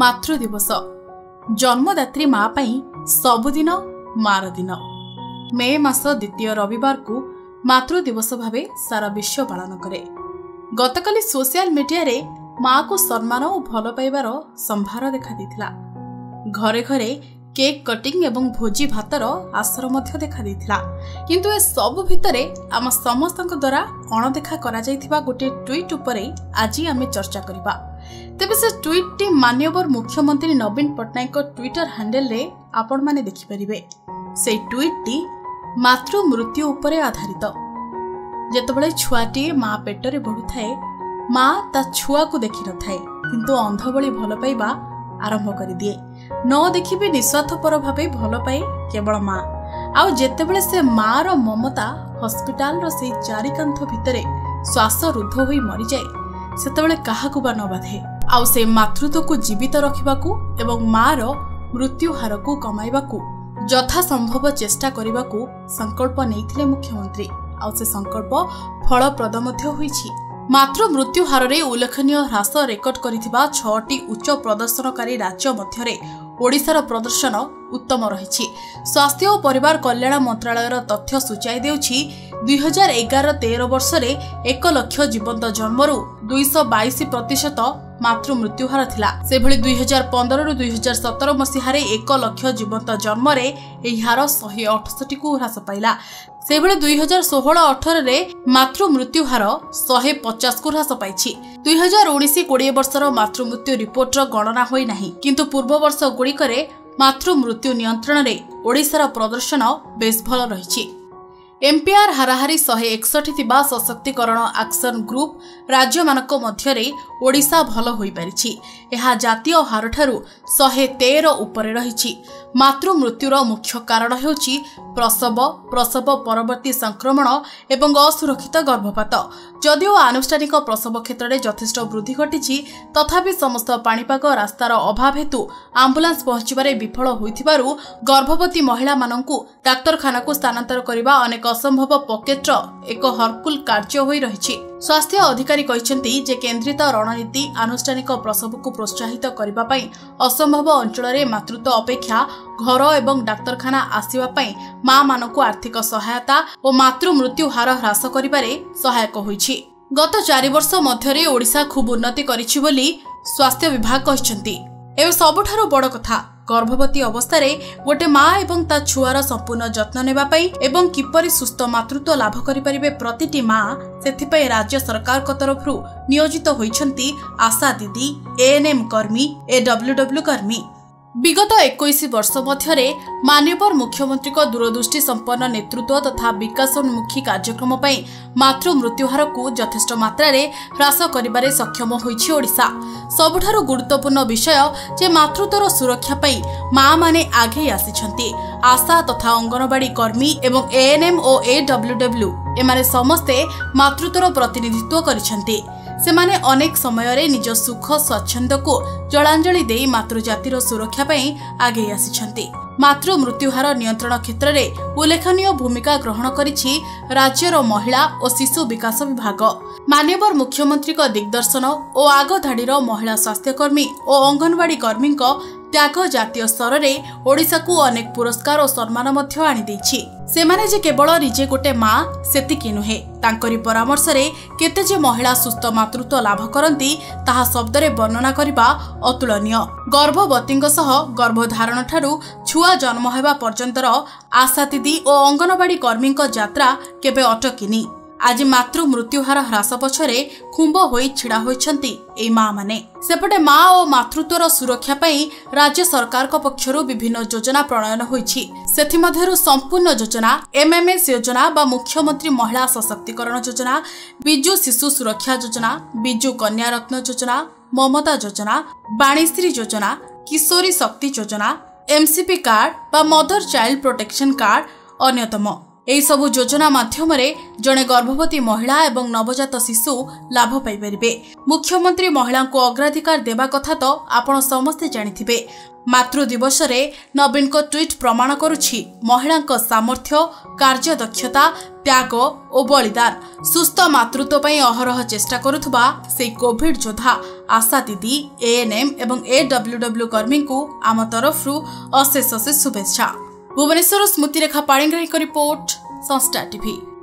मातृ दिवस जन्मदात्री माँ सबुदिन मार दिन मे मास द्वितीय रविवार को मातृ दिवस भावे सारा विश्व पालन करे। गतकाली सोशल मीडिया रे माँ को सम्मान और भल पाइबार संभार देखा देइथिला। घरे घरे केक कटिंग एवं भोजी भातर आसर मध्य देखा देइथिला। किंतु ए सब भितरे आम समस्त द्वारा अणदेखा करा जाइथिबा गोटे ट्वीट उपरे आज आम चर्चा करिबा। तेबे से ट्वीट टी माननीय मुख्यमंत्री नवीन पट्टनायक ट्विटर हैंडल रे आपण माने देखि परिबे। से ट्वीट टी मातृ मृत्यु उपरे आधारित। जेतबळे छुआटी मां पेटरे बढ़ु थाए मां ता छुआ को देखि न थाए किंतु अंधबळी भल पाइबा आरंभ कर दिए। न देखि भी निस्वार्थपर भावे भल पाए केवल मां। आउ जेतेबेले से मां रो ममता हॉस्पिटल रो से चारिकांथ भितरे श्वास रुद्ध होई मरि जाए सेतेबेले काहाकु बा न बाधे। आउ से मातृत्व को जीवित रखिबाकू एवं मां रो मृत्यु हार को कमाइबाकू यथा संभव चेष्टा करिबाकू संकल्प नैथिले मुख्यमंत्री। आउ से संकल्प फलप्रद मध्य होईछि। मात्र मृत्यु हार रे उल्लेखनीय ह्रास रेकर्ड करिथिबा 6टी उच्च प्रदर्शनकारी राज्य मध्यरे ओडिशार प्रदर्शन उत्तम रहिछि। स्वास्थ्य और परिवार कल्याण मंत्रालयर तथ्य सूचाई देउछि 2011-13 वर्ष रे 1 लाख जीवंत जन्मरु 222% मातृ मृत्यु हार थिला। सेभली 2015-2017 मसीह रे 1 लाख जीवंत जन्म रे एही हार 168 को ह्रास पाइला। सेभली 2016-18 रे मातृ मृत्यु हार 150 को ह्रास पाइछि। 2019-20 वर्षर मातृ मृत्यु रिपोर्टर गणना होई नाही किंतु पूर्व वर्ष गुड़िक मातृ मृत्यु नियंत्रण रे ओडिशार प्रदर्शन बेस भल रहिछि। एमपीआर हाराहारी 161 थिबा सशक्तिकरण एक्शन ग्रुप राज्य मानक मध्यरे ओडिशा भल होई परिछि। एहा जातीय हार ठारू 113 उपरे रहिछि। मातृ मृत्युर मुख्य कारण हेउछि प्रसव, प्रसव परवर्ती संक्रमण एवं असुरक्षित गर्भपात। जदिओ आनुष्ठानिक प्रसव क्षेत्र में यथेष्ट वृद्धि घटी तथापि समस्त पाणीपाग रास्तार अभाव हेतु आम्बुलांस पहुंचबारे विफल होइथिबारु गर्भवती महिला मानंकु डाक्तरखाना को स्थानांतर करिबा अनेक असंभव पॉकेट एक हरकुल कार्य होई रहिछि। स्वास्थ्य अधिकारी कहिसेंती जे केन्द्रित रणनीति आनुष्ठानिक प्रसव को प्रोत्साहित करबा पई असंभव अंचल रे मातृत्व अपेक्षा घर एवं डाक्तरखाना आसीबा पई मां मानकु आर्थिक सहायता और मातृ मृत्यु हार ह्रास करिबारे सहायक होईछि। गत 4 वर्ष मध्यरे ओडिशा खूब उन्नति करिछि बोली स्वास्थ्य विभाग कहिसेंती। एव सबठारो बड़ कथा गर्भवती अवस्था रे गोटे माँ एवं ता छुआर संपूर्ण जत्न नेबा पई एवं किपरि सुस्थ मातृत्व लाभ करि परिबे प्रतिटी माँ सेथिपई राज्य सरकार को तरफरु नियोजित होइछंती आशा दीदी, एएनएम कर्मी, एडब्ल्यूडब्ल्यू कर्मी। विगत 21 वर्ष मध्य माननीय मुख्यमंत्री को दूरदृष्टि संपन्न नेतृत्व तथा विकासोन्मुखी कार्यक्रम पर मातृ मृत्युहार को यथेष्ट मात्रा रे ह्रास करिबारे सक्षम होईछि ओडिशा। सबुठारो गुरुत्वपूर्ण विषय जे मातृत्वर सुरक्षा पर माँ माने आगे आसिछंती। आशा तथा अंगनवाड़ी कर्मी एवं एएनएम और एडब्ल्यूडब्ल्यू एमाने समस्ते मातृत्वर प्रतिनिधित्व करिछंती। सेमाने अनेक समय रे निज सुख स्वच्छंद को जलांजलि दे मातृजातिर सुरक्षा पई आगे आसिछंती। मातृ मृत्युहार नियंत्रण क्षेत्र में उल्लेखनीय भूमिका ग्रहण करिछि राज्यर महिला और शिशु विकास विभाग। माननीय मुख्यमंत्री को दिग्दर्शन और आगधाड़ीर महिला स्वास्थ्यकर्मी और अंगनवाड़ी कर्मी त्याग जातीय स्तर में ओडिशा को अनेक पुरस्कार और सम्मान मध्य आनि देछि। सेमाने जे केवल निजे गोटे माँ सेतिकी नुहे तांकरी परामर्श रे केते जे महिला सुस्थ मातृत्व लाभ करती ताहा शब्दरे वर्णना करिबा अतुलनीय। गर्भवतींक सह गर्भधारण ठारू छुआ जन्म हेबा पर्यंतर आशा दीदी और अंगनवाड़ी कर्मींक यात्रा केबे अटकिनी। आज मातृ मृत्युहार ह्रास पछरे खुंब होई छिड़ा होइछंती एई माँ माने। सेपटे माँ और मातृत्वर सुरक्षा पाई राज्य सरकार को पक्षरु विभिन्न योजना प्रणयन होइछि। सेथि मध्यरु संपूर्ण योजना एमएमएस योजना बा मुख्यमंत्री महिला सशक्तिकरण योजना, बिजु शिशु सुरक्षा योजना, बिजु कन्या रत्न योजना, ममता योजना, बाणीश्री योजना, किशोरी शक्ति योजना, एमसीपी कार्ड बा मदर चाइल्ड प्रोटेक्शन कार्ड अन्यतम। एई सबु योजना माध्यम रे जने गर्भवती महिला एवं नवजात शिशु लाभ पाई परिबे। मुख्यमंत्री महिला को अग्राधिकार देवा कथा तो आपण समस्ते जानिथिबे। मातृ दिवस रे नवीन को ट्वीट प्रमाण करुछि महिला को सामर्थ्य, कार्य दक्षता, त्याग और बलिदान। सुस्थ मातृत्व पई अहरह चेष्टा करुथबा से कोविड योद्धा आशा दीदी एएनएम एवं एडब्ल्यूडब्ल्यू कर्मी को आम तरफ अशेष अशेष शुभेच्छा। Bhubaneswar Smruti Rekha Panigrahi report संस्टार TV.